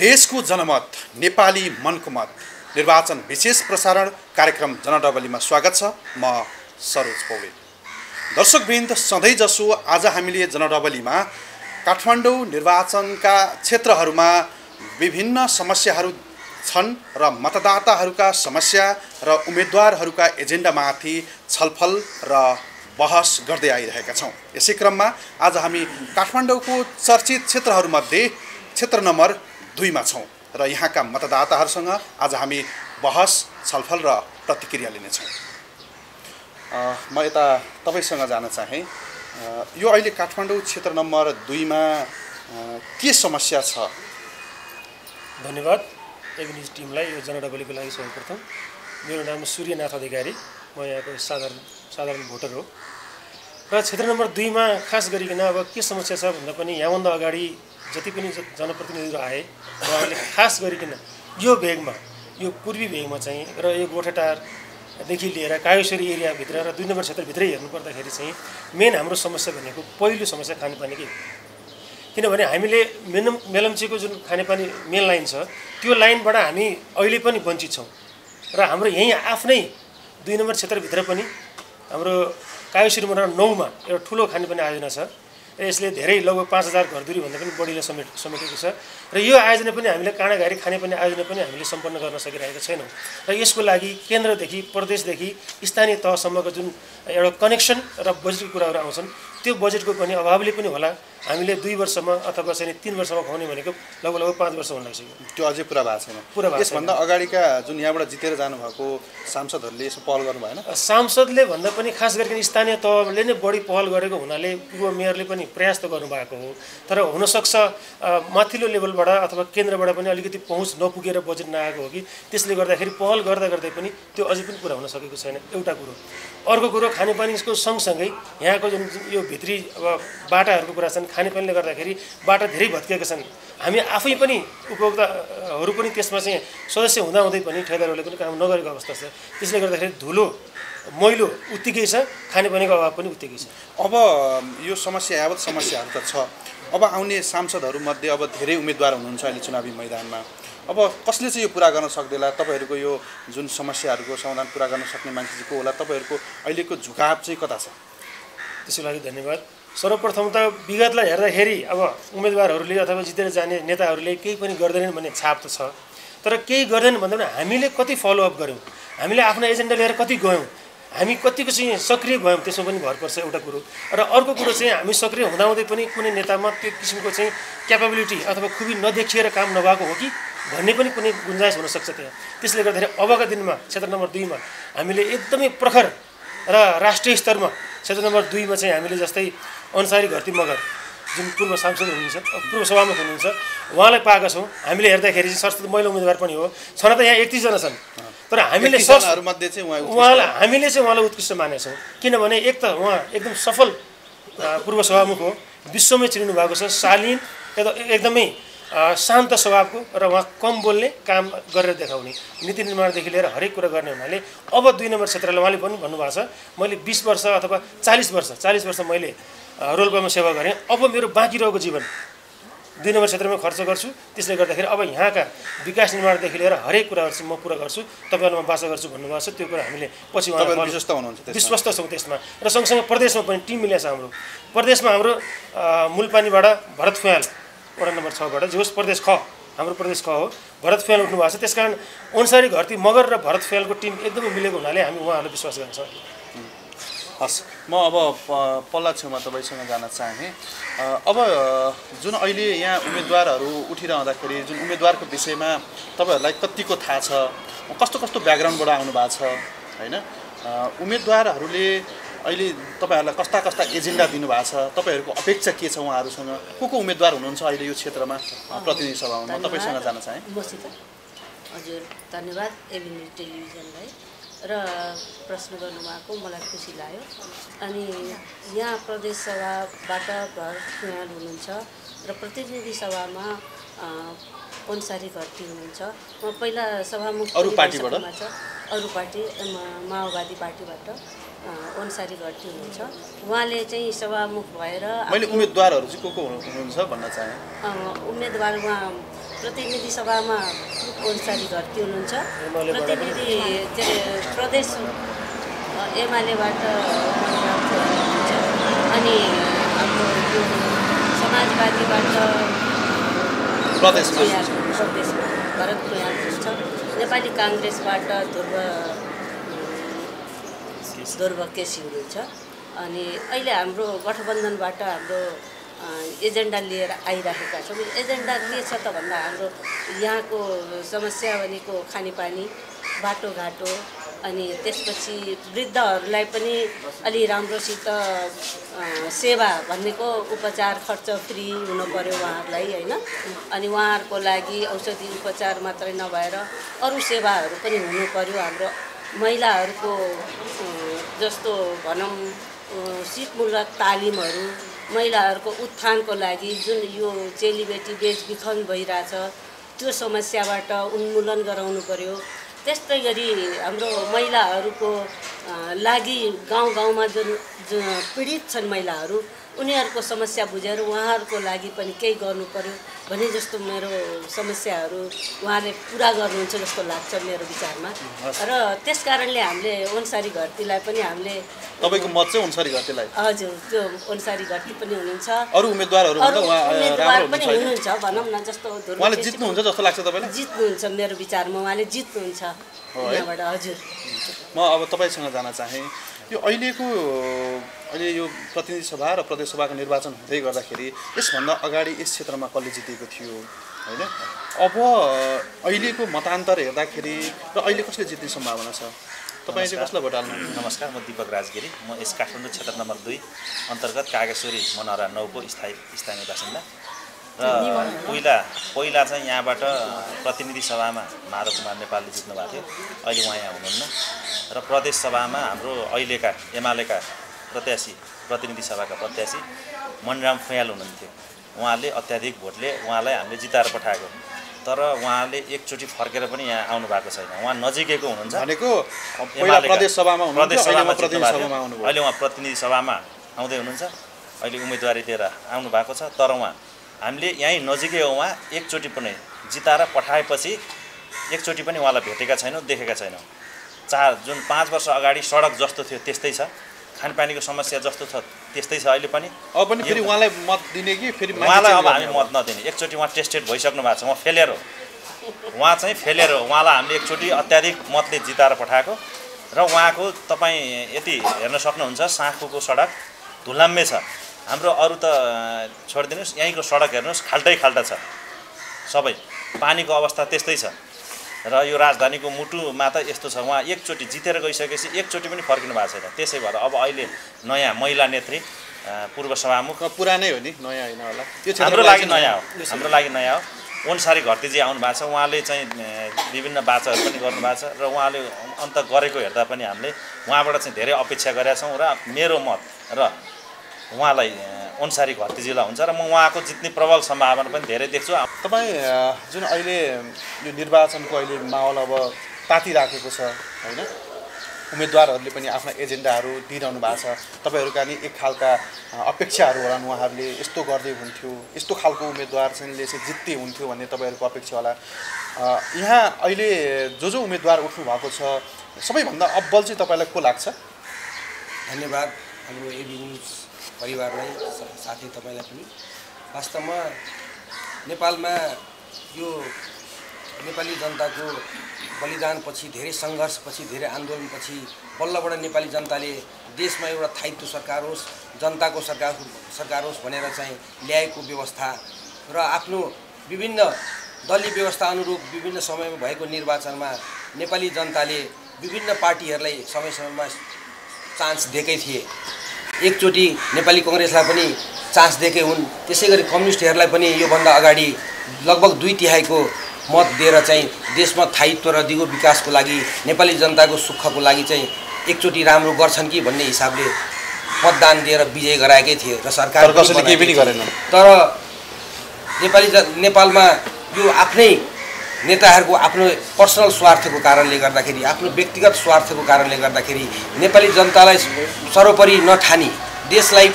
देश को जनमत नेपाली मन को मत निर्वाचन विशेष प्रसारण कार्यक्रम जनडबली में स्वागत छ। म सरोज पौडेल। दर्शकवृन्द, सधैँजसो आज हामीले जनडबली में काठमाडौँ निर्वाचन का क्षेत्रहरूमा विभिन्न समस्याहरू छन् र मतदाताहरूका समस्या र उम्मेदवारहरूका एजेन्डामाथि छलफल र बहस गर्दै आइरहेका छौं। यसै क्रममा आज हामी काठमाडौँको चर्चित क्षेत्रहरूमध्ये क्षेत्र नम्बर २ मा छौं र यहाँका मतदाताहरूसँग आज हामी बहस, छलफल र प्रतिक्रिया लिनेछौं। म यता तपाईसँग जान चाहे, यो अहिले काठमाडौँ क्षेत्र नम्बर २ मा के समस्या छ? धन्यवाद एभेन्यूज टिमलाई यो जनडबलीको लागि। सर्वप्रथम मेरो नाम सूर्यनाथ अधिकारी, म यहाँको साधारण भोटर हो र क्षेत्र नम्बर २ मा खास गरिकन अब के समस्या छ भन्दा पनि यहाँभन्दा अगाडि जति पनि जनप्रतिनिधिहरू आए उहाँहरूले खास गरिकन यो भेगमा, यो पूर्वी भेगमा चाहिँ र यो गोठाटारदेखि लिएर कायोश्वरी एरियाभित्र र २ नम्बर क्षेत्रभित्रै हेर्नुपर्दाखेरि चाहिँ मेन हाम्रो समस्या भनेको पहिलो समस्या खानेपानीकै हो। किनभने हामीले मेलम्चीको जुन खानेपानी मेन लाइन छ त्यो लाइनबाट हामी अहिले पनि वञ्चित छौँ र हाम्रो यहीँ आफ्नै २ नम्बर क्षेत्रभित्र पनि हाम्रो कायोश्वरी मण्डल ९ मा एउटा ठुलो खानेपानी आयोजना छ। यसले धेरै लगभग ५,००० घरधुरी भन्दा पनि बढीले समेटेको छ र यो आयोजना पनि हामीले काँडाघारी खानेपानी आयोजना पनि हामीले सम्पन्न गर्न सकिरहेका छैनौँ र यसको लागि केन्द्रदेखि, प्रदेशदेखि स्थानीय तहसम्मको जुन एउटा कनेक्सन र बजेटको कुराहरू आउँछन् त्यो बजेटको पनि अभावले पनि होला। हामीले 2 वर्षमा अथवा चाहिँ 3 वर्षमा खुवाउने भनेको लगभग 5 वर्ष हुन लाग्छ। त्यो अझै पुरा भएको छैन। पुरा भएको यसभन्दा अगाडिका जुन यहाँबाट जितेर जानुभएको सांसदहरूले यसो पहल गर्नु भएन? सांसदले भन्दा पनि खास गरिकन स्थानीय तहले नै बढी पहल गरेको हुनाले पूर्व मेयरले पनि प्रयास त गर्नुभएको हो, तर हुनसक्छ माथिल्लो लेभलबाट अथवा केन्द्रबाट पनि अलिकति पहुँच नपुगेर बजेट नआएको हो कि त्यसले गर्दाखेरि पहल गर्दा गर्दै पनि त्यो अझै पनि पुरा हुन सकेको छैन। एउटा कुरो। अर्को कुरो, खानेपानीको सँगसँगै यहाँको जुन यो भित्री अब बाटाहरूको कुरा छन्, खानेपानीले गर्दाखेरि बाटा धेरै भत्किएका छन्। हामी आफै पनि उपभोक्ताहरू पनि त्यसमा चाहिँ सदस्य हुँदाहुँदै पनि ठेकेदारहरूले पनि काम नगरेको अवस्था छ। त्यसले गर्दाखेरि धुलो, मैलो उत्तिकै छ, खानेपानीको अभाव पनि उत्तिकै छ। अब यो समस्या, यावत समस्याहरू त छ। अब आउने सांसदहरूमध्ये अब धेरै उम्मेदवार हुनुहुन्छ अहिले चुनावी मैदानमा। अब कसले चाहिँ यो पुरा गर्न सक्दैला? तपाईहरूको यो जुन समस्याहरूको समाधान पुरा गर्न सक्ने मान्छे को होला? तपाईहरूको अहिलेको झुकाव चाहिँ कता छ? त्यसको लागि धन्यवाद। सर्वप्रथम त विगतलाई हेर्दाखेरि अब उम्मेदवारहरूले अथवा जितेर जाने नेताहरूले केही पनि गर्दैनन् भन्ने छाप त छ, तर केही गर्दैनन् भन्दा पनि हामीले कति फलोअप गऱ्यौँ, हामीले आफ्नो एजेन्डा लिएर कति गयौँ, हामी कतिको चाहिँ सक्रिय भयौँ, त्यसमा पनि भर पर्छ। एउटा कुरो। र अर्को कुरो चाहिँ हामी सक्रिय हुँदाहुँदै पनि कुनै नेतामा त्यो किसिमको चाहिँ क्यापेबिलिटी अथवा खुबी नदेखिएर काम नभएको हो कि भन्ने पनि कुनै गुन्जाइस हुनसक्छ त्यहाँ। त्यसले गर्दाखेरि अबका दिनमा क्षेत्र नम्बर २ मा हामीले एकदमै प्रखर र राष्ट्रिय स्तरमा क्षेत्र नम्बर २ मा चाहिँ हामीले जस्तै अन्सारी घरती मगर जुन पूर्व सांसद हुनुहुन्छ, पूर्व सभामुख हुनुहुन्छ, उहाँलाई पाएका छौँ। हामीले हेर्दाखेरि चाहिँ संसद महिला उम्मेदवार पनि हो, छन त यहाँ 31 जना छन्, तर हामीले सरमध्ये चाहिँ उहाँलाई उत्कृष्ट मानेका छौँ। किनभने एक त उहाँ एकदम सफल पूर्व सभामुख हो, विश्वमै चिनिनु भएको छ, शालीन, एकदमै शान्त स्वभावको र उहाँ कम बोल्ने, काम गरेर देखाउने, नीति निर्माणदेखि लिएर हरेक कुरा गर्ने हुनाले अब २ नम्बर क्षेत्रलाई उहाँले पनि भन्नुभएको छ मैले 20 वर्ष अथवा 40 वर्ष मैले रोल्पामा सेवा गरेँ, अब मेरो बाँकी रहेको जीवन २ नम्बर क्षेत्रमा खर्च गर्छु। त्यसले गर्दाखेरि अब यहाँका विकास निर्माणदेखि लिएर हरेक कुराहरू चाहिँ म पुरा गर्छु, तपाईँहरूमा वाचा गर्छु भन्नुभएको छ। त्यो कुरा हामीले पछि विश्वस्त छौँ त्यसमा। र सँगसँगै प्रदेशमा पनि टिम मिलेको छ। हाम्रो प्रदेशमा हाम्रो मूलपानीबाट भरत फुयाल वडा नम्बर ६बाट, जो होस् प्रदेश ख, हाम्रो प्रदेश ख हो, भरत फुयाल उठ्नु भएको छ। त्यसकारण अन्सारी घरती मगर र भरत फुयालको टिम एकदमै मिलेको हुनाले हामी उहाँहरूलाई विश्वास गर्छौँ। हस्, म अब पल्ला छेउमा तपाईँसँग जान चाहेँ। अब जुन अहिले यहाँ उम्मेदवारहरू उठिरहँदाखेरि जुन उम्मेदवारको विषयमा तपाईँहरूलाई कतिको थाहा छ, कस्तो कस्तो ब्याकग्राउन्डबाट आउनु भएको छ, होइन? उम्मेदवारहरूले अहिले तपाईहरूलाई कस्ता कस्ता एजेन्डा दिनुभएको छ? तपाईहरूको अपेक्षा के छ उहाँहरूसँग? को उम्मेदवार हुनुहुन्छ अहिले यो क्षेत्रमा प्रतिनिधि सभामा? म तपाईसँग जान चाहे। हजुर, धन्यवाद एभेन्यूज टेलिभिजनलाई र प्रश्न गर्नुभएको, मलाई खुसी लाग्यो। अनि यहाँ प्रदेश सभाबाट भरत फुयाल हुनुहुन्छ र प्रतिनिधि सभामा अन्सारी घरती हुनुहुन्छ। म पहिला सभामुख अरू पार्टीबाट, अरू पार्टी माओवादी पार्टीबाट अन्सारी घरती हुनुहुन्छ। उहाँले चाहिँ सभामुख भएर मैले उम्मेदवारहरू चाहिँ को हुनुहुन्छ भन्न चाहे। उम्मेदवार उहाँ प्रतिनिधि सभा में अंसारी घट्ती प्रतिनिधि प्रदेश एमालेबाट अनि समाजवादीबाट प्रदेश भरत पुयाल नेपाली कांग्रेसबाट ध्रुव केसी हुनुहुन्छ। अनि अहिले हाम्रो गठबन्धनबाट हाम्रो एजेंडा लिएर आइराखेका छौं। एजेंडा के छ त भन्दा हाम्रो यहाँको समस्या भनेको खानेपानी, बाटोघाटो अनि त्यसपछि वृद्धहरुलाई पनि अलि राम्रोसित सेवा भन्नेको उपचार खर्च फ्री हुन पर्यो उहाँहरुलाई हैन। अनि उहाँहरुको लागि औषधि उपचार मात्रै नभएर अरु सेवाहरु पनि हुनु पर्यो। हाम्रो महिलाहरुको जस्तो भनम शीतमूलक तालिमहरु, महिलाहरुको उत्थानको लागि जुन यो चेलीबेटी बेचबिखन भइराछ त्यो समस्याबाट उन्मूलन गराउनु पर्यो। त्यस्तै गरी हाम्रो महिलाहरुको लागि गाउँ गाउँमा जुन पीडित छन् महिलाहरु उनीहरुको समस्या बुझेर उहाँहरुको लागि पनि केही गर्नु पर्यो भने जस्तो मेरो समस्याहरु उहाँले पूरा गर्नुहुन्छ जस्तो लाग्छ मेरो विचारमा। र त्यसकारणले हामीले अंसारी घरतीलाई पनि हामीले तपाईको मत चाहिँ अंसारी घरतीलाई हजुर त्यो अंसारी घरती पनि हुनुहुन्छ, अरु उम्मेदवारहरु भन्दा उहाँ पनि हुनुहुन्छ। भनम न जस्तो उहाँले जित्नुहुन्छ जस्तो लाग्छ तपाईलाई? जित्नुहुन्छ मेरो विचारमा, उहाँले जित्नुहुन्छ यहाँबाट हजुर। म अब तपाईसँग जान चाहे यो अहिले यो प्रतिनिधि सभा र प्रदेश सभाको निर्वाचन हुँदै गर्दाखेरि यसभन्दा अगाडि यस क्षेत्रमा कसले जितेको थियो हैन, अब अहिलेको मतान्तर हेर्दाखेरि र अहिले कसले जित्ने सम्भावना छ, तपाईले कसलाई भोट हाल्नु? नमस्कार, म दीपक राजगिरी, म यस काठमाडौँ क्षेत्र नम्बर 2 अन्तर्गत कागेश्वरी मनहरा ९ को स्थानीय बासिन्दा। र पहिला चाहिँ यहाँबाट प्रतिनिधि सभामा माधव कुमार नेपालले जित्नु भएको थियो, अहिले उहाँ यहाँ हुनुहुन्न। र प्रदेश सभामा हाम्रो अहिलेका एमालेका प्रत्याशी प्रतिनिधि सभाका प्रत्याशी मनराम फुयाल हुनुहुन्थ्यो, उहाँले अत्याधिक भोटले उहाँलाई हामीले जिताएर पठाएको, तर उहाँले एकचोटि फर्केर पनि यहाँ आउनु भएको छैन। उहाँ नजिकैको हुनुहुन्छ भनेको प्रदेश सभामा हुनुहुन्छ, अहिले उहाँ प्रतिनिधि सभामा आउँदै हुनुहुन्छ, अहिले उम्मेदवारी दिएर आउनु भएको छ, तर उहाँ हामीले यहीँ नजिकै उहाँ एकचोटि पनि जिताएर पठाएपछि एकचोटि पनि उहाँलाई भेटेका छैनौँ, देखेका छैनौँ। जुन 5 वर्ष अगाडि सडक जस्तो थियो त्यस्तै छ, खानपानीको समस्या जस्तो छ त्यस्तै छ अहिले पनि। अब पनि फेरि उहाँलाई मत दिने कि फेरि उहाँलाई अब हामी मत नदिने? एकचोटि उहाँ टेस्टेड भइसक्नु भएको छ, उहाँ फेलियर हो, उहाँ चाहिँ फेलियर हो, उहाँलाई हामीले एकचोटि अत्याधिक मतले जिताएर पठाएको। र उहाँको तपाईँ यति हेर्न सक्नुहुन्छ साँखुको सडक धुलाम्मे छ, हाम्रो अरू त छोडिदिनुहोस्, यहीँको सडक हेर्नुहोस् खाल्टै खाल्टा छ, सबै पानीको अवस्था त्यस्तै छ। र यो राजधानीको मुटुमा त यस्तो छ, उहाँ एकचोटि जितेर गइसकेपछि एकचोटि पनि फर्किनु भएको छैन। त्यसै भएर अब अहिले नयाँ महिला नेत्री पूर्व सभामुख, पुरानै हो नि, नयाँ होइन होला, हाम्रो लागि नयाँ हो, हाम्रो लागि नयाँ हो, अंसारी घरतीजी आउनु भएको छ। उहाँले चाहिँ विभिन्न वाचाहरू पनि गर्नुभएको छ र उहाँले अन्त गरेको हेर्दा पनि हामीले उहाँबाट चाहिँ धेरै अपेक्षा गरेका छौँ। र मेरो मत र उहाँलाई अंसारी घरतीजीलाई हुन्छ, र म उहाँको जित्ने प्रबल सम्भावना पनि धेरै देख्छु। तपाईँ जुन अहिले यो निर्वाचनको अहिले माहौल अब तातिराखेको छ हैन, उम्मेदवारहरूले पनि आफ्ना एजेन्डाहरू दिइरहनु भएको छ, तपाईहरुका नि एक खालका अपेक्षाहरू होला, उहाँहरूले यस्तो गर्दै हुन्थ्यो, यस्तो खालको उम्मेदवार चाहिँ जित्दै हुन्थ्यो भन्ने तपाईहरुको अपेक्षा होला। यहाँ अहिले जो उम्मेदवार उठ्नु भएको छ सबैभन्दा अब्बल चाहिँ तपाईलाई को लाग्छ? धन्यवाद हाम्रो एभेन्यूज परिवारलाई, साथै तपाईलाई पनि। वास्तवमा नेपालमा यो नेपाली जनताको बलिदानपछि, धेरै सङ्घर्षपछि, धेरै आन्दोलनपछि बल्लबाट नेपाली जनताले देशमा एउटा स्थायित्व सरकार होस्, जनताको सरकार होस् भनेर चाहिँ ल्याएको व्यवस्था र आफ्नो विभिन्न दलीय व्यवस्था अनुरूप विभिन्न समयमा भएको निर्वाचनमा नेपाली जनताले विभिन्न पार्टीहरूलाई समय समयमा चान्स दिएकै थिए। एकचोटि नेपाली कांग्रेसलाई पनि चान्स दिएकै हुन्, त्यसै गरी कम्युनिस्टहरूलाई पनि योभन्दा अगाडि लगभग 2/3 मत दिएर चाहिँ देशमा स्थायित्व र दिगो विकासको लागि नेपाली जनताको सुखको लागि चाहिँ एकचोटि राम्रो गर्छन् कि भन्ने हिसाबले मतदान दिएर विजय गराएकै थिए र सरकारले केही पनि गरेन। तर नेपालमा यो आफ्नै नेताहरूको आफ्नो पर्सनल स्वार्थको कारणले गर्दाखेरि, आफ्नो व्यक्तिगत स्वार्थको कारणले गर्दाखेरि नेपाली जनतालाई सर्वोपरि नठानी, देशलाई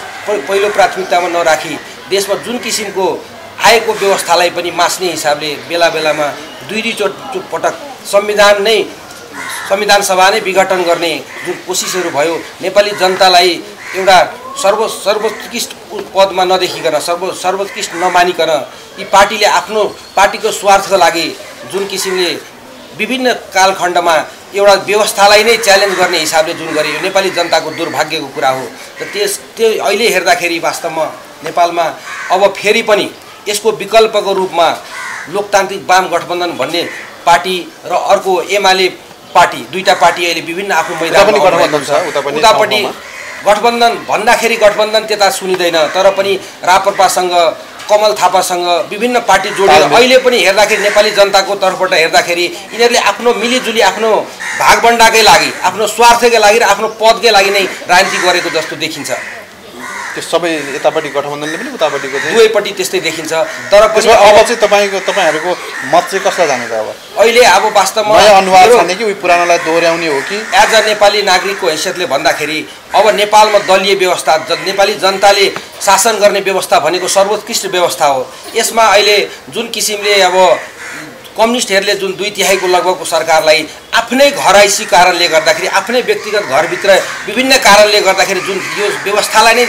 पहिलो प्राथमिकतामा नराखी, देशमा जुन किसिमको आएको व्यवस्थालाई पनि मास्ने हिसाबले बेला बेलामा दुई दुईचोट पटक संविधान सभा नै विघटन गर्ने जुन कोसिसहरु भयो, नेपाली जनतालाई एउटा सर्वोत्कृष्ट पदमा नदेखिकन सर्वोत्कृष्ट नमानिकन यी पार्टीले आफ्नो पार्टीको स्वार्थको लागि जुन किसिमले विभिन्न कालखण्डमा एउटा व्यवस्थालाई नै च्यालेन्ज गर्ने हिसाबले जुन गरियो नेपाली जनताको दुर्भाग्यको कुरा हो। र त्यो अहिले हेर्दाखेरि वास्तवमा नेपालमा अब फेरि पनि यसको विकल्पको रूपमा लोकतान्त्रिक वाम गठबन्धन भन्ने पार्टी र अर्को एमाले पार्टी, दुईटा पार्टी अहिले विभिन्न आफ्नो मैदानमा गठबन्धन छ। उतापट्टि गठबन्धन भन्दाखेरि गठबन्धन त्यता सुनिदैन, तर पनि राप्रपासँग कमल थापासँग विभिन्न पार्टी जोडेर अहिले पनि हेर्दाखेरि नेपाली जनताको तर्फबाट हेर्दाखेरि यिनीहरूले आफ्नो मिलिजुली आफ्नो भागबण्डाकै लागि, आफ्नो स्वार्थकै लागि र आफ्नो पदकै लागि नै राजनीति गरेको जस्तो देखिन्छ। त्यो सबै यतापट्टि गठबन्धनले पनि उतापट्टिको दुवैपट्टि त्यस्तै देखिन्छ। तर पनि अब चाहिँ तपाईँहरूको मत चाहिँ कसलाई जाने त? अब अहिले अब वास्तवमा नयाँ अनुवाद भन्ने कि उही पुरानोलाई दोहोर्याउने हो कि एज अ नेपाली नागरिकको हैसियतले भन्दाखेरि अब नेपालमा दलीय व्यवस्था, नेपाली जनताले शासन गर्ने व्यवस्था भनेको सर्वोत्कृष्ट व्यवस्था हो। यसमा अहिले जुन किसिमले अब कम्युनिस्टहरूले जुन 2/3 को लगभगको सरकारलाई आफ्नै घराइसी कारणले गर्दाखेरि, आफ्नै व्यक्तिगत घरभित्र विभिन्न कारणले गर्दाखेरि जुन यो व्यवस्थालाई नै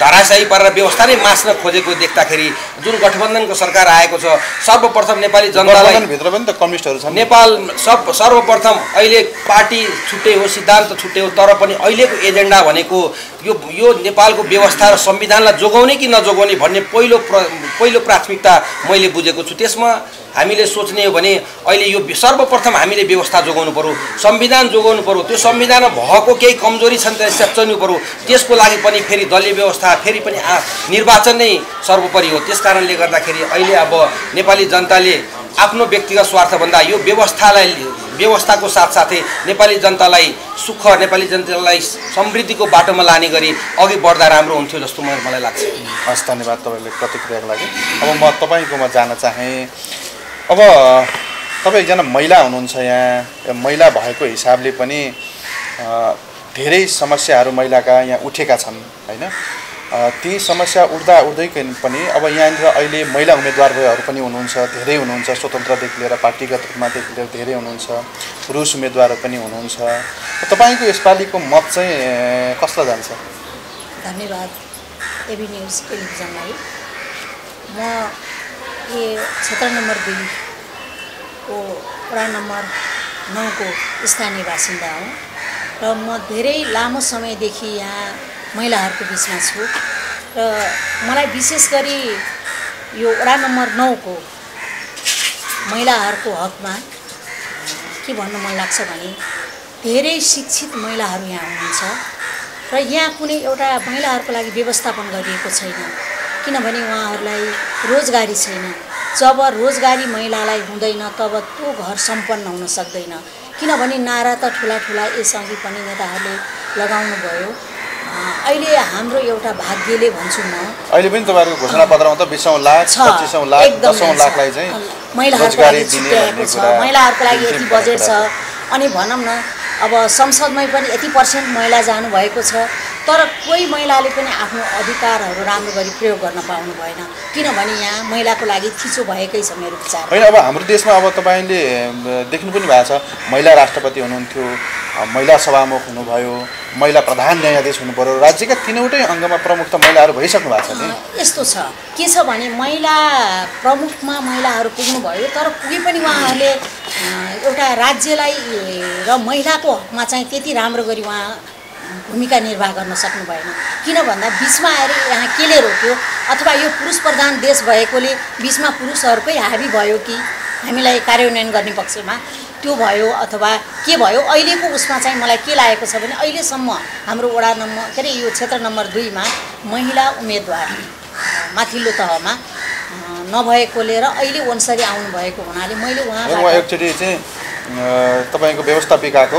धराशायी पारेर व्यवस्था नै मास्न खोजेको देख्दाखेरि जुन गठबन्धनको सरकार आएको छ, सर्वप्रथम नेपाली जनतालाई भित्र पनि त कम्युनिस्टहरु छन्। नेपाल सर्वप्रथम अहिले पार्टी छुट्टै हो, सिद्धान्त छुट्टै हो, तर पनि अहिलेको एजेन्डा भनेको यो नेपालको व्यवस्था र संविधानलाई जोगाउने कि नजोगाउने भन्ने पहिलो प्राथमिकता मैले बुझेको छु। त्यसमा हामीले सोच्ने हो भने अहिले यो सर्वप्रथम हामीले व्यवस्था जोगाउनु पर्यो, संविधान जोगाउनु पर्यो। त्यो संविधानमा भएको केही कमजोरी छन् त्यसलाई सच्याउनु पर्यो। त्यसको लागि पनि फेरि दलीय व्यवस्था, फेरि पनि निर्वाचन नै सर्वोपरि हो। त्यसकारणले गर्दाखेरि अहिले अब नेपाली जनताले आफ्नो व्यक्तिगत स्वार्थभन्दा यो व्यवस्थाको साथसाथै नेपाली जनतालाई सुख, नेपाली जनतालाई समृद्धिको बाटोमा लाने गरी अघि बढ्दा राम्रो हुन्थ्यो जस्तो मलाई लाग्छ। हस्, धन्यवाद तपाईँले प्रतिक्रियाको लागि। अब म तपाईँकोमा जान चाहे, अब तपाईँ एकजना महिला हुनुहुन्छ, यहाँ महिला भएको हिसाबले पनि धेरै समस्याहरू महिलाका यहाँ उठेका छन् हैन? ती समस्या उठ्दा उठ्दै पनि अब यहाँनिर अहिले महिला उम्मेदवारहरू पनि हुनुहुन्छ, धेरै हुनुहुन्छ, स्वतन्त्रदेखि लिएर पार्टीगत रूपमादेखि लिएर धेरै हुनुहुन्छ, पुरुष उम्मेदवारहरू पनि हुनुहुन्छ। तपाईँको यसपालिको मत चाहिँ कसलाई जान्छ? धन्यवाद एभिन्युज टेलिभिजनलाई। म ये क्षेत्र नंबर 2 को वडा नंबर 9 को स्थानीय बासिन्दा हुँ र म धेरै लामो समयदेखि यहाँ महिलाहरूको बीचमा छु र मलाई विशेष गरी यो वडा नंबर 9 को महिलाहरूको हकमा के भन्न मन लाग्छ भने धेरै शिक्षित महिलाहरू यहाँ हुनुहुन्छ र यहाँ कुनै एउटा महिलाहरूको लागि व्यवस्थापन गरिएको छैन, किनभने उहाँहरूलाई रोजगारी छैन। जब रोजगारी महिलालाई हुँदैन तब त्यो घर सम्पन्न हुन सक्दैन, किनभने नारा त ठुला ठुला यसअघि पनि नेताहरूले लगाउनु भयो। अहिले हाम्रो एउटा भाग्यले भन्छु म, अहिले पनि तपाईहरुको घोषणा पत्रमा त 20 लाख 25 लाख 10 लाखलाई चाहिँ महिलाहरूको लागि दिएको छ। महिलाहरूको लागि यति बजेट छ, अनि भनौं न अब संसदमै पनि यति % महिला जानु भएको छ, तर कोही महिलाले पनि आफ्नो अधिकारहरू राम्रो गरी प्रयोग गर्न पाउनु भएन, किनभने यहाँ महिलाको लागि थिचो भएकै छ मेरो विचार हैन? अब हाम्रो देशमा अब तपाईले देख्नु पनि भएको छ, महिला राष्ट्रपति हुनुहुन्थ्यो, महिला सभामुख हुनुभयो, महिला प्रधान न्यायाधीश हुनुपर्यो, राज्यका तीनवटै अङ्गमा प्रमुख त महिलाहरू भइसक्नु भएको छ नि। यस्तो छ के छ भने महिला प्रमुखमा महिलाहरू पुग्नुभयो, तर पुगे पनि उहाँहरूले एउटा राज्यलाई र महिलाको हकमा चाहिँ त्यति राम्रो गरी उहाँ भूमिका निर्वाह गर्न सक्नु भएन, किन भन्दा बीचमा आएर यहाँ केले रोक्यो, अथवा यो पुरुष प्रधान देश भएकोले बीचमा पुरुषहरूकै हावी भयो कि हामीलाई कार्यान्वयन गर्ने पक्षमा त्यो भयो अथवा के भयो। अहिलेको उसमा चाहिँ मलाई के लागेको छ भने अहिलेसम्म हाम्रो वडा नम्बर के अरे यो क्षेत्र नम्बर 2 मा महिला उम्मेदवार माथिल्लो तहमा नभएकोले र अहिले ओन्सरी आउनु भएको हुनाले मैले उहाँलाई एकचोटी चाहिँ तपाईको व्यवस्थापिकाको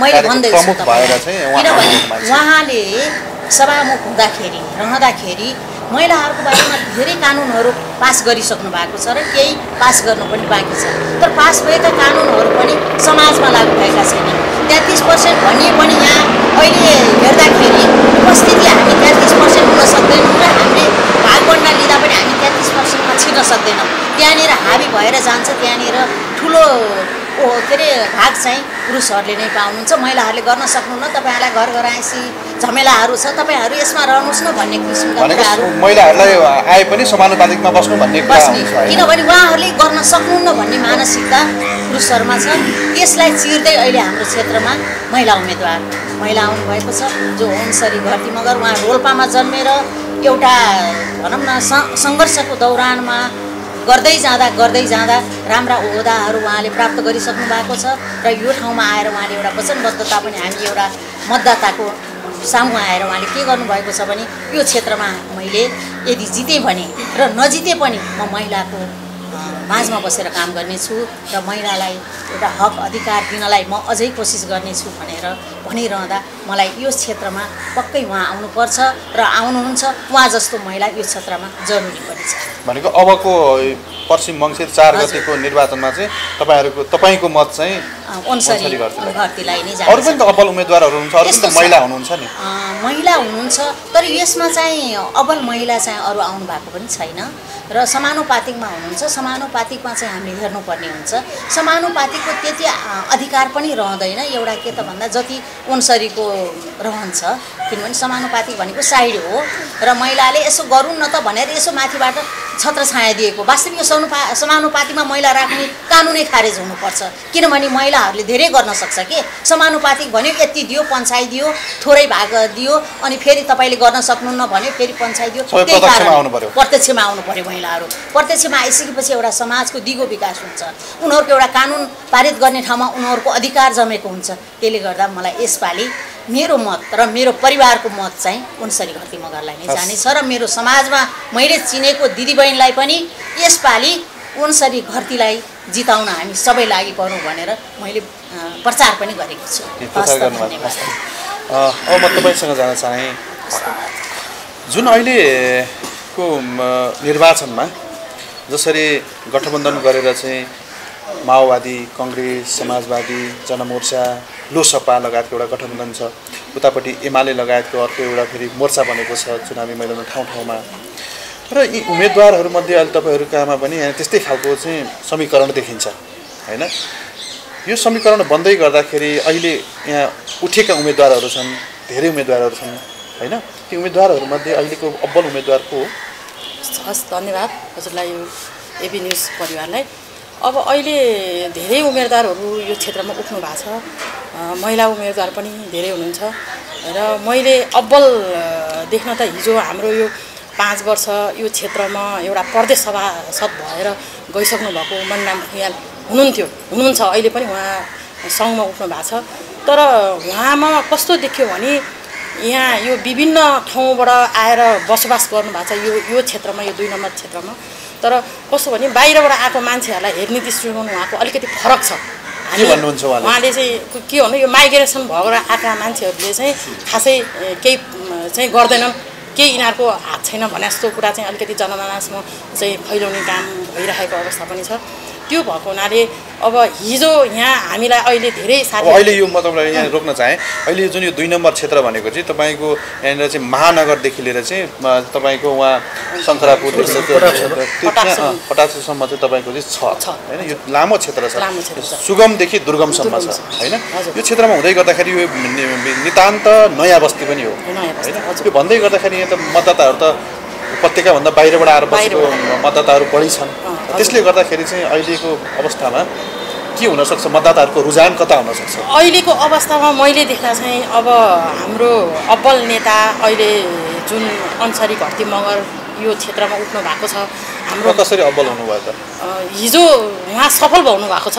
मैले भन्दै छु उहाँले सभामुख रहँदाखेरि महिलाहरूको बारेमा धेरै कानुनहरू पास गरिसक्नु भएको छ र केही पास गर्नु पनि बाँकी छ, तर पास भएका कानुनहरू पनि समाजमा लागू भएका छैनन्। 33% भनिए पनि यहाँ अहिले हेर्दाखेरि उपस्थिति हामी 33% हुन सक्दैनौँ र हामीले भागबण्डा लिँदा पनि हामी 33% मा जहाँनिर हावी भएर जान्छ त्यहाँनिर ठुलो के अरे भाग चाहिँ पुरुषहरूले नै पाउनुहुन्छ, महिलाहरूले गर्न सक्नुहुन्न। तपाईहरुलाई घर घरायसी झमेलाहरू छ, तपाईहरु यसमा रहनुस् न भन्ने किसिमको कुराहरु महिलाहरूलाई आए पनि समानुपातिकमा बस्नु भन्ने कुरा हुन्छ, किनभने उहाँहरूले गर्न सक्नुहुन्न भन्ने मानसिकता पुरुषहरुमा छ। यसलाई चिर्दै अहिले हाम्रो क्षेत्रमा महिला उम्मेदवार आउनु भएको छ, जो ओन्सरी भर्ती मगर उहाँ रोल्पामा जन्मेर एउटा भनौं न संघर्षको दौरानमा गर्दै जाँदा राम्रा ओहदाहरू उहाँले प्राप्त गरिसक्नु भएको छ र यो ठाउँमा आएर उहाँले एउटा वचनबद्धता पनि हामी एउटा मतदाताको सामु आएर उहाँले के गर्नुभएको छ भने यो क्षेत्रमा मैले यदि जिते भने र नजिते पनि म महिलाको माझमा बसेर काम गर्नेछु र महिलालाई एउटा हक अधिकार दिनलाई म अझै कोसिस गर्नेछु भनेर भनिरहँदा मलाई यो क्षेत्रमा पक्कै उहाँ आउनुपर्छ र आउनुहुन्छ। उहाँ जस्तो महिला यो क्षेत्रमा जरुरी पनि छ। भनेको अबको पश्चिम मङ्सिर ४ गतेको निर्वाचनमा चाहिँ तपाईँको मत चाहिँ ओन्सरी भर्तीलाई नै जान्छ। अरु पनि त अबल उम्मेदवारहरू हुनुहुन्छ, अरु पनि त महिला हुनुहुन्छ नि, महिला हुनुहुन्छ, तर यसमा चाहिँ अबल महिला चाहिँ अरु आउनु भएको पनि छैन र समानुपातिकमा हुनुहुन्छ। समानुपातिकमा चाहिँ हामीले हेर्नुपर्ने हुन्छ, समानुपातिकको त्यति अधिकार पनि रहँदैन एउटा के त भन्दा जति ओन्सरीको रहन्छ, किनभने समानुपातिक भनेको साइड हो र महिलाले यसो गरून् न त भनेर यसो माथिबाट छत्रछाया दिएको। वास्तविक समानुपातिकमा महिला राख्ने कानुनै खारेज हुनुपर्छ, किनभने महिलाहरूले धेरै गर्न सक्छ के। समानुपातिक भन्यो यति दियो, पञ्चायत दियो, थोरै भाग दियो, अनि फेरि तपाईँले गर्न सक्नुहुन्न भन्यो, फेरि पञ्चायत दियो, त्यही कारण प्रत्यक्षमा आउनु पर्यो। महिलाहरू प्रत्यक्षमा आइसकेपछि एउटा समाजको दिगो विकास हुन्छ, उनीहरूको एउटा कानुन पारित गर्ने ठाउँमा उनीहरूको अधिकार जमेको हुन्छ। त्यसले गर्दा मलाई यसपालि मेरो मत र मेरो परिवारको मत चाहिँ ओन्सरी भर्ती मगरलाई नै जानेछ र मेरो समाजमा मैले चिनेको दिदीबहिनीलाई पनि यसपालि ओन्सरी भर्तीलाई जिताउन हामी सबै लागि गरौँ भनेर मैले प्रचार पनि गरेको छु। अब म तपाईसँग जान चाहे, जुन अहिलेको निर्वाचनमा जसरी गठबन्धन गरेर चाहिँ माओवादी, कांग्रेस, समाजवादी, जनमोर्चा, लोसपा लगायतको एउटा गठबन्धन छ, उतापट्टि एमाले लगायतको अर्को एउटा फेरि मोर्चा बनेको छ चुनावी मैदानमा ठाउँ ठाउँमा, र यी उम्मेदवारहरूमध्ये अहिले तपाईहरूकामा पनि त्यस्तै खालको चाहिँ समीकरण देखिन्छ हैन। यो समीकरण बन्दै गर्दाखेरि अहिले यहाँ उठेका उम्मेदवारहरू छन्, धेरै उम्मेदवारहरू छन् हैन। ती उम्मेदवारहरूमध्ये अहिलेको अब्बल उम्मेदवार को हो? हस्, धन्यवाद हजुरलाई, एबी न्यूज परिवारलाई। अब अहिले धेरै उम्मेदवारहरू यो क्षेत्रमा उठ्नु भएको छ, महिला उम्मेदवार पनि धेरै हुनुहुन्छ र मैले अब्बल देख्न त हिजो हाम्रो यो 5 वर्ष यो क्षेत्रमा एउटा प्रदेश सभासद भएर गइसक्नु भएको मननाम खुयाल हुनुहुन्छ, अहिले पनि उहाँ सँगमा उठ्नु भएको छ। तर उहाँमा कस्तो देखियो भने यहाँ यो विभिन्न ठाउँबाट आएर बसोबास गर्नुभएको छ यो क्षेत्रमा, यो 2 नम्बर क्षेत्रमा, तर कसो भने बाहिरबाट आएको मान्छेहरूलाई हेर्ने दृष्टिकोण उहाँको अलिकति फरक छ। के भन्नुहुन्छ उहाँले चाहिँ के भन्नु, यो माइग्रेसन भएर आएका मान्छेहरूले चाहिँ खासै केही चाहिँ गर्दैनन्, केही यिनीहरूको हात छैन भने जस्तो कुरा चाहिँ अलिकति जनमानसमा चाहिँ फैलाउने काम भइरहेको अवस्था पनि छ। त्यो भएको हुनाले अब हिजो यहाँ हामीलाई अहिले धेरै साथी, अहिले यो म तपाईँलाई यहाँ रोक्न चाहे, अहिले जुन यो 2 नम्बर क्षेत्र भनेको चाहिँ तपाईँको यहाँनिर चाहिँ महानगरदेखि लिएर चाहिँ तपाईँको उहाँ शङ्करापुरदेखि फटाक्सम्म चाहिँ तपाईँको चाहिँ छ हैन, यो लामो क्षेत्र छ, सुगमदेखि दुर्गमसम्म छ हैन। यो क्षेत्रमा हुँदै गर्दाखेरि यो नितान्त नयाँ बस्ती पनि हो हैन। त्यो भन्दै गर्दाखेरि यहाँ त मतदाताहरू त उपत्यकाभन्दा बाहिरबाट आएर बसेको मतदाताहरू बढी छन्, त्यसले गर्दाखेरि चाहिँ अहिलेको अवस्थामा के हुनसक्छ, मतदाताहरूको रुझान कता हुनसक्छ? अहिलेको अवस्थामा मैले देख्दा चाहिँ अब हाम्रो अब्बल नेता अहिले जुन ओन्सरी भर्ती मगर यो क्षेत्रमा उठ्नु भएको छ, हाम्रो कसरी अब्बल हुनुभयो त? हिजो उहाँ सफल भएको छ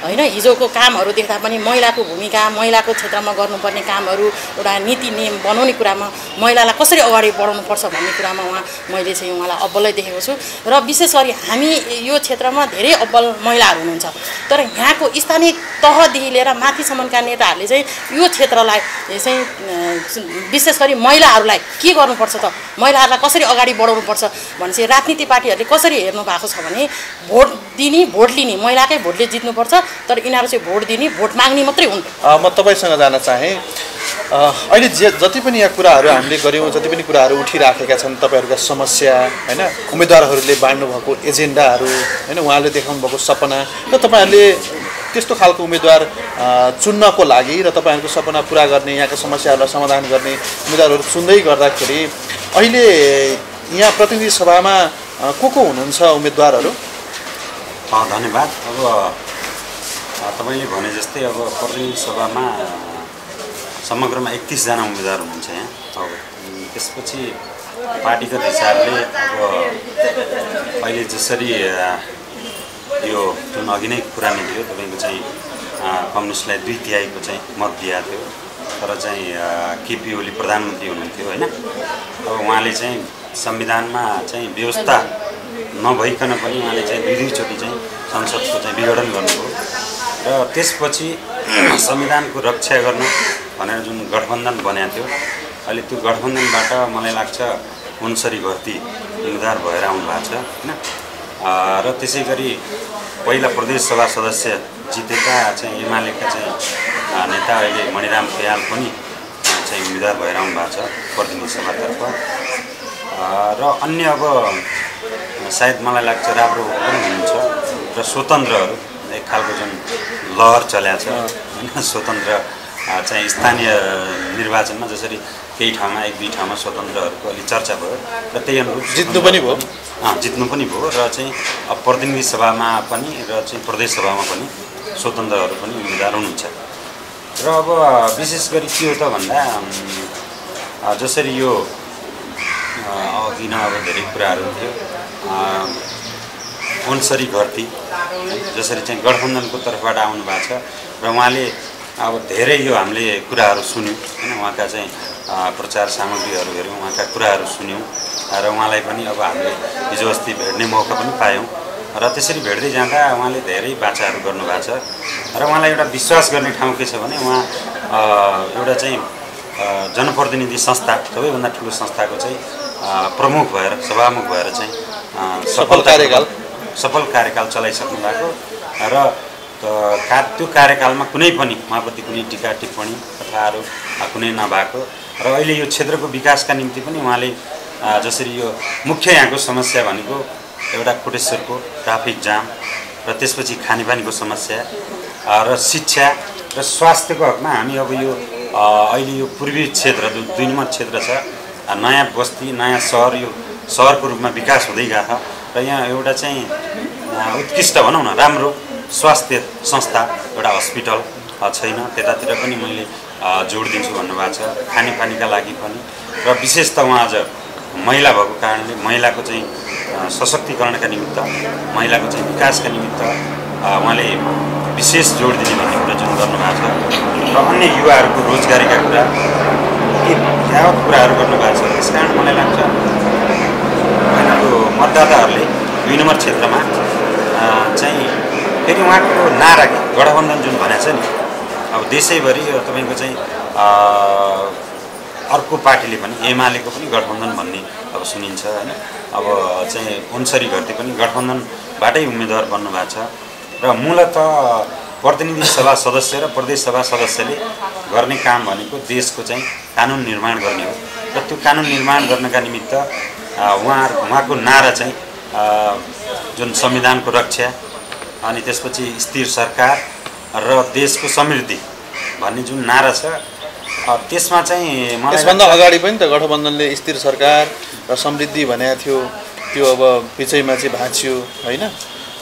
हैन। हिजोको कामहरू देख्दा पनि महिलाको भूमिका, महिलाको क्षेत्रमा गर्नुपर्ने कामहरू, एउटा नीति नियम बनाउने कुरामा, महिलालाई कसरी अगाडि बढाउनुपर्छ भन्ने कुरामा उहाँ मैले चाहिँ उहाँलाई अब्बलै देखेको छु। र विशेष गरी हामी यो क्षेत्रमा धेरै अब्बल महिलाहरू हुनुहुन्छ, तर यहाँको स्थानीय तहदेखि लिएर माथिसम्मका नेताहरूले चाहिँ यो क्षेत्रलाई चाहिँ विशेष गरी महिलाहरूलाई के गर्नुपर्छ त, महिलाहरूलाई कसरी अगाडि बढाउनुपर्छ भने चाहिँ राजनीतिक पार्टीहरूले कसरी हेर्नु भएको छ भने भोट दिने भोट लिने महिलाकै भोटले जित्नुपर्छ तर इनार चाहिँ भोट दिने भोट माग्ने मात्रै हुन्। म तपाईसँग जान चाहे अहिले जति पनि यहाँ कुराहरू हामीले गर्यौं जति पनि कुराहरू उठिराखेका छन् तपाईहरुका समस्या हैन उम्मेदवारहरूले बाँड्नु भएको एजेन्डाहरू हैन उहाँले देखाउनु भएको सपना र तपाईहरुले त्यस्तो खालको उम्मेदवार चुन्नको लागि र तपाईहरुको सपना पूरा गर्ने यहाँका समस्याहरुलाई समाधान गर्ने उम्मेदवारहरू सुन्दै गर्दाखेरि अहिले यहाँ प्रतिनिधि सभामा को हुनुहुन्छ उम्मेदवारहरू? धन्यवाद। अब तपाईले भने जस्तै अब प्रतिनिधि सभामा समग्रमा 31 जना उम्मेदवार हुनुहुन्छ यहाँ। अब त्यसपछि पार्टीगत हिसाबले अब अहिले जसरी यो जुन अघि नै कुरा निक्लियो तपाईको चाहिँ कम्युनिस्टलाई 2/3 को चाहिँ मत दिएको थियो तर चाहिँ केपी ओली प्रधानमन्त्री हुनुहुन्थ्यो हैन। अब उहाँले चाहिँ संविधानमा चाहिँ व्यवस्था नभइकन पनि उहाँले चाहिँ दुईचोटी चाहिँ संसदको चाहिँ विघटन गर्नुभयो र त्यसपछि संविधानको रक्षा गर्न भनेर जुन गठबन्धन बनेको थियो अहिले त्यो गठबन्धनबाट मलाई लाग्छ 59 भर्ती उम्मेदवार भएर आउनु भएको छ हैन। र त्यसै गरी पहिला प्रदेश सभा सदस्य जितेका चाहिँ एमालेका चाहिँ नेता अहिले मणिराम खयाल पनि चाहिँ उम्मेदवार भएर आउनु भएको छ प्रतिनिधि सभातर्फ। र अन्य अब सायद मलाई लाग्छ राम्रो पनि हुनुहुन्छ र स्वतन्त्रहरू एक खालको जुन लहर चल्याछ हैन स्वतन्त्र चाहिँ स्थानीय निर्वाचनमा जसरी केही ठाउँमा 1-2 ठाउँमा स्वतन्त्रहरूको अलि चर्चा भयो र त्यही अनुरूप जित्नु पनि भयो र चाहिँ अब प्रतिनिधि सभामा पनि र चाहिँ प्रदेश सभामा पनि स्वतन्त्रहरू पनि उम्मेदवार हुनुहुन्छ। र अब विशेष गरी के हो त भन्दा जसरी यो अघि नै अब धेरै कुराहरू थियो 59 भर्ती जसरी चाहिँ गठबन्धनको तर्फबाट आउनु भएको छ र उहाँले अब धेरै यो हामीले कुराहरू सुन्यौं हैन उहाँका चाहिँ प्रचार सामग्रीहरू हेर्यौं उहाँका कुराहरू सुन्यौं र उहाँलाई पनि अब हामीले हिजो अस्ति भेट्ने मौका पनि पायौं र त्यसरी भेट्दै जाँदा उहाँले धेरै बाचाहरू गर्नुभएको छ र उहाँलाई एउटा विश्वास गर्ने ठाउँ के छ भने उहाँ एउटा चाहिँ जनप्रतिनिधि संस्था सबैभन्दा ठूलो संस्थाको चाहिँ प्रमुख भएर सभामुख भएर चाहिँ सफल कार्यकाल चलाइसक्नु भएको र त्यो कार्यकालमा कुनै पनि उहाँप्रति कुनै टीका टिप्पणी कथाहरू कुनै नभएको र अहिले यो क्षेत्रको विकासका निम्ति पनि उहाँले जसरी यो मुख्य यहाँको समस्या भनेको एउटा कोटेश्वरको ट्राफिक जाम र त्यसपछि खानेपानीको समस्या र शिक्षा र स्वास्थ्यको हकमा हामी अब यो अहिले यो पूर्वी क्षेत्र जुन 2 नम्बर क्षेत्र छ नयाँ बस्ती नयाँ सहर यो सहरको रूपमा विकास हुँदै गएको र यहाँ एउटा चाहिँ उत्कृष्ट भनौँ न राम्रो स्वास्थ्य संस्था एउटा हस्पिटल छैन त्यतातिर पनि मैले जोड दिन्छु भन्नुभएको छ खानेपानीका लागि पनि र विशेष त उहाँ आज महिला भएको कारणले महिलाको चाहिँ सशक्तिकरणका निमित्त महिलाको चाहिँ विकासका निमित्त उहाँले विशेष जोड दिने भन्ने कुरा जुन गर्नुभएको छ र अन्य युवाहरूको रोजगारीका कुरा यावत कुराहरू गर्नुभएको छ। त्यसकारण मलाई लाग्छ यो मतदाताहरूले 2 नम्बर क्षेत्रमा चाहिँ फेरि उहाँको नारा गठबन्धन जुन भनेको छ नि अब देशैभरि तपाईको चाहिँ अर्को पार्टीले पनि एमालेको पनि गठबन्धन भन्ने अब सुनिन्छ हैन। अब चाहिँ 59 भर्ती पनि गठबन्धनबाटै उम्मेदवार बन्नु भएको छ र मूलत प्रतिनिधि सभा सदस्य र प्रदेश सभा सदस्यले गर्ने काम भनेको देशको चाहिँ कानुन निर्माण गर्ने हो र त्यो कानुन निर्माण गर्नका निमित्त उहाँको नारा चाहिँ जुन संविधानको रक्षा अनि त्यसपछि स्थिर सरकार र देशको समृद्धि भन्ने जुन नारा छ त्यसमा चाहिँ मलाई यसभन्दा अगाडि पनि त गठबन्धनले स्थिर सरकार र समृद्धि भनेको थियो त्यो अब पिछैमा चाहिँ भाँच्यो हैन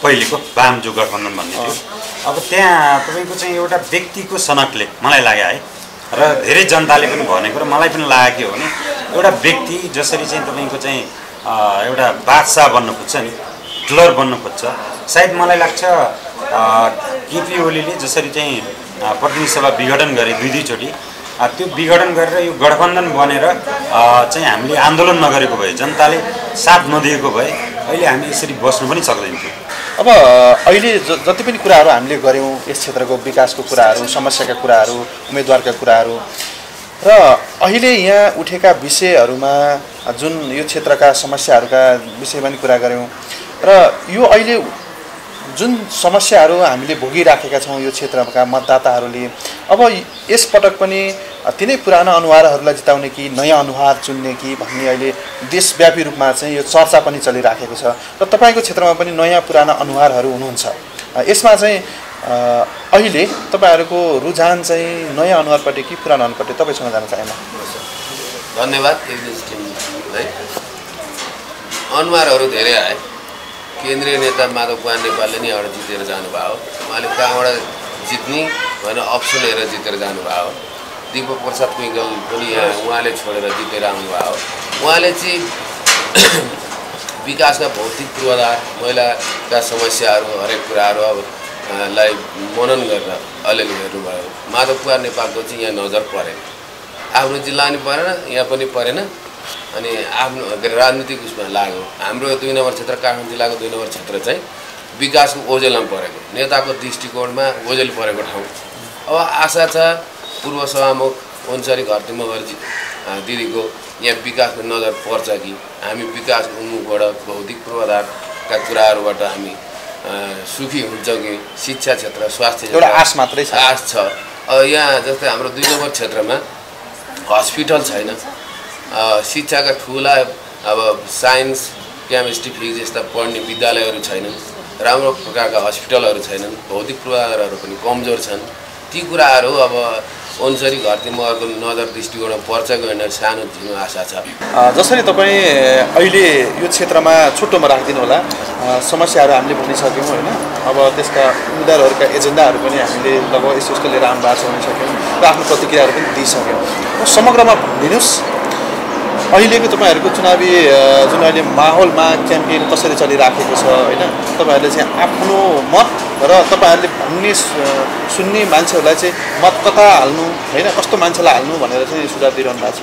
पहिलेको वाम जो गठबन्धन भन्ने थियो। अब त्यहाँ तपाईको चाहिँ एउटा व्यक्तिको सनकले मलाई लाग्यो है र धेरै जनताले पनि भनेको र मलाई पनि लाग्यो भने एउटा व्यक्ति जसरी चाहिँ तपाईको चाहिँ एउटा बादशाह बन्न खोज्छ नि डलर बन्न खोज्छ सायद मलाई लाग्छ केपी ओलीले जसरी चाहिँ प्रतिनिधि सभा विघटन गरे 2-2 चोटि त्यो विघटन गरेर यो गठबन्धन बनेर चाहिँ हामीले आन्दोलन नगरेको भए जनताले साथ नदिएको भए अहिले हामी यसरी बस्नु पनि सक्दैन थियो। अब अहिले जति पनि कुराहरू हामीले गऱ्यौँ यस क्षेत्रको विकासको कुराहरू समस्याका कुराहरू उम्मेदवारका कुराहरू र अहिले यहाँ उठेका विषयहरूमा जुन यो क्षेत्रका समस्याहरूका विषयमा पनि कुरा गऱ्यौँ र यो अहिले जुन समस्याहरू हामीले भोगिराखेका छौं यो क्षेत्रका मतदाताहरूले अब यस पटक पनि तिनै पुराना अनुहारहरूलाई जिताउने कि नयाँ अनुहार चुन्ने कि भन्ने अहिले देशव्यापी रूपमा चाहिँ यो चर्चा पनि चलिराखेको छ र तपाईको क्षेत्रमा पनि नयाँ पुराना अनुहारहरू हुनुहुन्छ। यसमा चाहिँ अहिले तपाईहरुको रुझान चाहिँ नयाँ अनुहारपट्टि कि पुराना अनुहारपट्टि तपाईसँग जान चाहन्छु। धन्यवाद। अनुहारहरू धेरै आए। केन्द्रीय नेता माधव कुमार नेपालले नि एउटा जितेर जानुभयो। उहाँले कहाँबाट जित्ने भनेर अप्सन हेरेर जितेर जानुभयो। दीपक प्रसाद कोइराला पनि यहाँ उहाँले छोडेर जितेर आउनुभयो। उहाँले चाहिँ विकासका भौतिक पूर्वाधार महिलाका समस्याहरू हरेक कुराहरू अब लाई मनन गरेर अलिअलि हेर्नुभयो। माधव कुमार नेपालको चाहिँ यहाँ नजर परेन, आफ्नो जिल्ला पनि परेन, यहाँ पनि परेन अनि आफ्नो राजनीतिक उसमा लाग्यो। हाम्रो 2 नम्बर क्षेत्र काठमाडौँ जिल्लाको 2 नम्बर क्षेत्र चाहिँ विकासको ओझेलमा परेको, नेताको दृष्टिकोणमा ओझेल परेको ठाउँ। अब आशा छ पूर्व सभामुख अन्सारी घरतिमगर्जी दिदीको यहाँ विकासमा नजर पर्छ कि हामी विकास उन्मुखबाट भौतिक पूर्वाधारका कुराहरूबाट हामी सुखी हुन्छौँ कि शिक्षा क्षेत्र स्वास्थ्य एउटा आश मात्रै छ, आश छ। यहाँ जस्तै हाम्रो 2 नम्बर क्षेत्रमा हस्पिटल छैन, शिक्षाका ठुला अब साइन्स केमिस्ट्री फिजिक्स यस्ता पढ्ने विद्यालयहरू छैनन्, राम्रो प्रकारका हस्पिटलहरू छैनन्, भौतिक पूर्वाधारहरू पनि कमजोर छन्। ती कुराहरू अब अनुसारी घरतिमगरको नजर दृष्टिकोणमा पर्छ गएन सानो झिनो आशा छ। जसरी तपाईँ अहिले यो क्षेत्रमा छुट्टोमा राखिदिनु होला, समस्याहरू हामीले भनिसक्यौँ हैन, अब त्यसका उम्मेदवारहरूका एजेन्डाहरू पनि हामीले लगभग यस्तो यस्तो लिएर आउनु भएको छ भनिसक्यौँ र आफ्नो प्रतिक्रियाहरू पनि दिइसक्यौँ। समग्रमा भनिदिनुहोस् अहिलेको तपाईहरुको चुनावी जुन अहिले माहौलमा क्याम्पेन कसरी चलिराखेको छ हैन, तपाईहरुले चाहिँ आफ्नो मत र तपाईहरुले भन्ने सुन्ने मान्छेहरूलाई चाहिँ मत कता हाल्नु हैन, कस्तो मान्छेलाई हाल्नु भनेर चाहिँ सुझाव दिइरहनु भएको छ।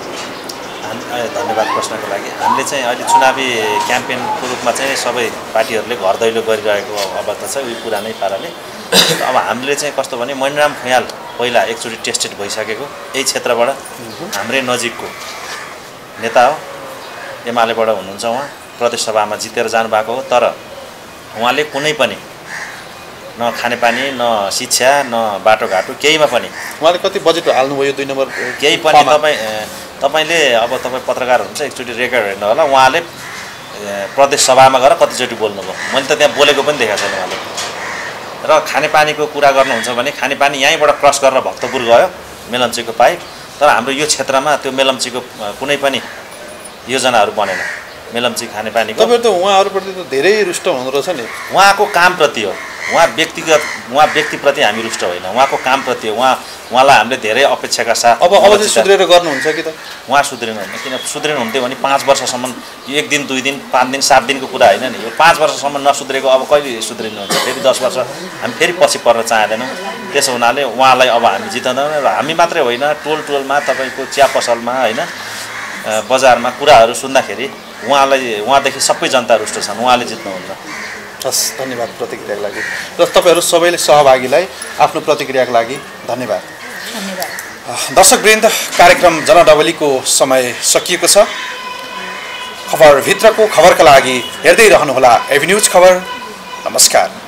धन्यवाद प्रश्नको लागि। हामीले चाहिँ अहिले चुनावी क्याम्पेनको रूपमा चाहिँ सबै पार्टीहरूले घर दैलो गरिरहेको अवस्था छ उही पुरानै पाराले। अब हामीले चाहिँ कस्तो भने मनिराम फुयाल पहिला एकचोटि टेस्टेड भइसकेको यही क्षेत्रबाट हाम्रै नजिकको नेता हो, एमालेबाट हुनुहुन्छ, उहाँ प्रदेशसभामा जितेर जानुभएको हो। तर उहाँले कुनै पनि न खानेपानी न शिक्षा न बाटोघाटो केहीमा पनि उहाँले कति बजेट हाल्नुभयो 2 नम्बर केही पनि तपाईँले अब तपाईँ पत्रकार हुनुहुन्छ एकचोटि रेकर्ड हेर्नु होला। उहाँले प्रदेशसभामा गएर कतिचोटि बोल्नुभयो, मैले त त्यहाँ बोलेको पनि देखाएको छैन उहाँले। र खानेपानीको कुरा गर्नुहुन्छ भने खानेपानी यहीँबाट क्रस गरेर भक्तपुर गयो मेलम्चीको पाइप, तर हाम्रो यो क्षेत्रमा त्यो मेलम्चीको कुनै पनि योजनाहरू बनेन। मेलम्ची खानेपानीको तपाईहरु त उहाँहरुप्रति त धेरै रुष्ट हुनु रहेछ नि, उहाँको कामप्रति हो, उहाँ व्यक्तिप्रति हामी रुष्ट होइन, उहाँको कामप्रति हो। उहाँलाई हामीले धेरै अपेक्षाका साथ अब सुध्रेर गर्नुहुन्छ कि त उहाँ सुध्रिनु होइन, किन सुध्रिनु हुन्थ्यो भने 5 वर्षसम्म यो 1 दिन 2 दिन 5 दिन 7 दिनको कुरा होइन नि, यो 5 वर्षसम्म नसुध्रेको अब कहिले सुध्रिनुहुन्छ? फेरि 10 वर्ष हामी फेरि पछि पर्न चाहँदैनौँ। त्यसो हुनाले उहाँलाई अब हामी जिताउँदैनौँ र हामी मात्रै होइन टोलमा तपाईँको चिया पसलमा होइन बजारमा कुराहरू सुन्दाखेरि उहाँदेखि सबै जनता रुष्ट छन्, उहाँले जित्नुहुन्छ। हस्, धन्यवाद प्रतिक्रियाको लागि र तपाईहरू सबैले सहभागीलाई आफ्नो प्रतिक्रियाको लागि धन्यवाद। दर्शकवृन्द, कार्यक्रम जनडबलीको समय सकिएको छ। खबर भित्रको खबरका लागि हेर्दै रहनुहोला एभिन्यूज खबर। नमस्कार।